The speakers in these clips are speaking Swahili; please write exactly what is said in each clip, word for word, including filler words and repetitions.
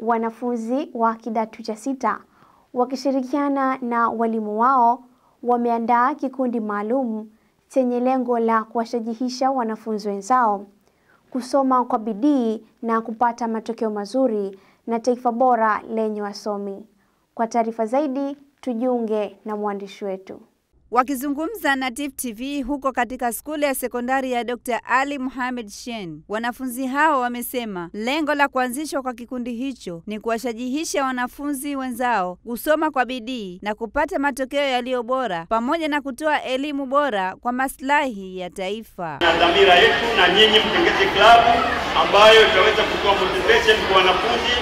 wanafunzi wa kidato cha sita wakishirikiana na walimu wao wameandaa kikundi maalum chenye lengo la kuwashajihisha wanafunzi wenzao kusoma kwa bidii na kupata matokeo mazuri na taifa bora lenye wasomi. Kwa taarifa zaidi tujiunge na mwandishi wetu. Wakizungumza na T T V huko katika shule ya sekondari ya Doctor Ali Mohammed Shen, wanafunzi hao wamesema lengo la kuanzishwa kwa kikundi hicho ni kuwashajihisha wanafunzi wenzao kusoma kwa bidii na kupata matokeo yaliyo bora pamoja na kutoa elimu bora kwa maslahi ya taifa. Na dhamira yetu na nyinyi mtengeze klabu ambayo itaweza kutoa motivation kwa wanafunzi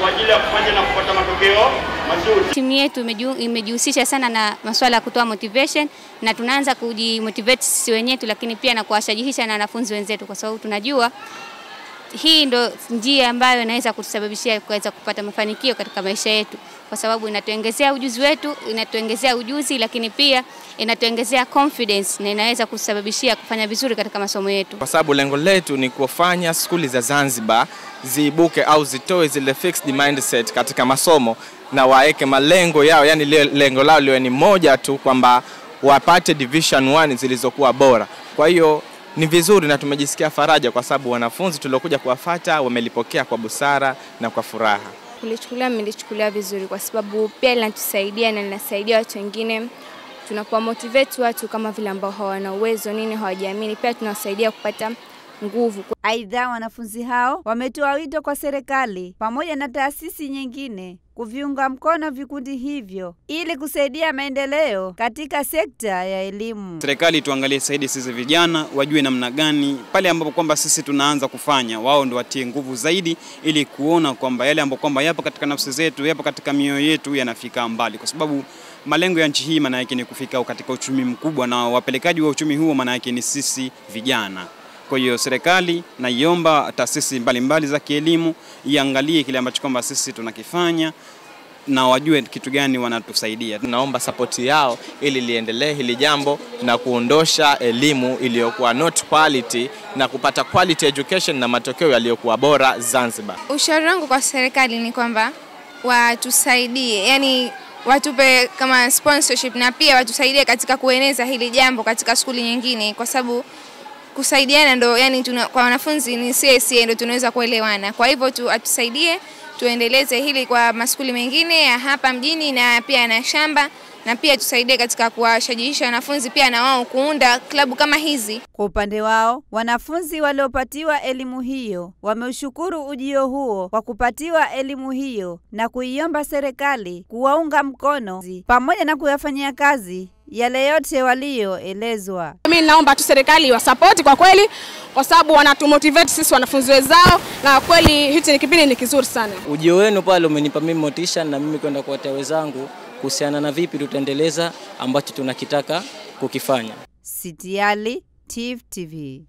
kwa ajili ya kufanya na kupata matokeo mazuri. Timu yetu imejihusisha sana na masuala ya kutoa motivation na tunaanza kujimotivate sisi wenyewe lakini pia na kuwashajihisha na wanafunzi wenzetu kwa sababu tunajua hii ndo njia ambayo inaweza kutusababishia kuweza kupata mafanikio katika maisha yetu kwa sababu inatuongezea ujuzi wetu, inatuongezea ujuzi lakini pia inatuongezea confidence na inaweza kusababishia kufanya vizuri katika masomo yetu. Kwa sababu lengo letu ni kufanya shule za Zanzibar ziibuke au zitoe zile fixed mindset katika masomo na waeke malengo yao, yani lengo lao liwe ni moja tu kwamba wapate division one zilizokuwa bora. Kwa hiyo ni vizuri na tumejisikia faraja kwa sababu wanafunzi tuliokuja kuwafuata wamelipokea kwa busara na kwa furaha. Kulichukulia mmelichukulia vizuri kwa sababu pia linatusaidia na linasaidia watu wengine. Tunakuwa motivate watu kama vile ambao hawana uwezo nini hawajiamini pia tunasaidia kupata nguvu. Aidha wanafunzi hao wametoa wito kwa serikali pamoja na taasisi nyingine kuviunga mkono vikundi hivyo ili kusaidia maendeleo katika sekta ya elimu. Serikali tuangalie saidi sisi vijana wajue namna gani pale ambapo kwamba sisi tunaanza kufanya wao ndio watie nguvu zaidi ili kuona kwamba yale ambapo kwamba yapo katika nafsi zetu yapo katika mioyo yetu yanafika mbali kwa sababu malengo ya nchi hii maana yake ni kufika katika uchumi mkubwa na wapelekaji wa uchumi huo maana yake ni sisi vijana. Kwa hiyo serikali na iomba taasisi mbalimbali za kielimu iangalie kile ambacho kwamba sisi tunakifanya na wajue kitu gani wanatusaidia. Tunaomba support yao ili liendelee hili jambo na kuondosha elimu iliyokuwa not quality na kupata quality education na matokeo yaliyokuwa bora Zanzibar. Ushauri wangu kwa serikali ni kwamba watusaidie, yani watupe kama sponsorship na pia watusaidie katika kueneza hili jambo katika shule nyingine kwa sababu kusaidiana ndo yani tuna, kwa wanafunzi ni C S E ndo tunaweza kuelewana. Kwa hivyo tu atusaidie tuendeleze hili kwa mashule mengine ya hapa mjini na pia na shamba na pia tusaidie katika kuwashajihisha wanafunzi pia na wao kuunda klabu kama hizi. Kwa upande wao wanafunzi waliopatiwa elimu hiyo wameushukuru ujio huo kwa kupatiwa elimu hiyo na kuiomba serikali kuwaunga mkono pamoja na kuyafanyia kazi yale yote walioelezwa. Mimi naomba tu serikali wa support kwa kweli kwa sababu wanatumotivate sisi wanafunzi wenzao na kweli hichi ni kipindi ni kizuri sana. Ujio wenu pale umenipa mimi motisha na mimi kwenda kuwatia wenzangu kuhusiana na vipi tutaendeleza ambacho tunakitaka kukifanya. Sitiali T T V.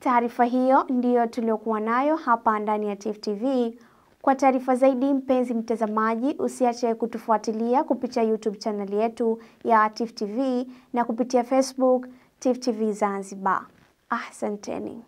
Taarifa hiyo ndiyo tuliokuwa nayo hapa ndani ya T T V. Kwa taarifa zaidi mpenzi mtazamaji usiache kutufuatilia kupitia YouTube channel yetu ya T T V na kupitia Facebook T T V Zanzibar. Ahsanteni.